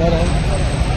Got it.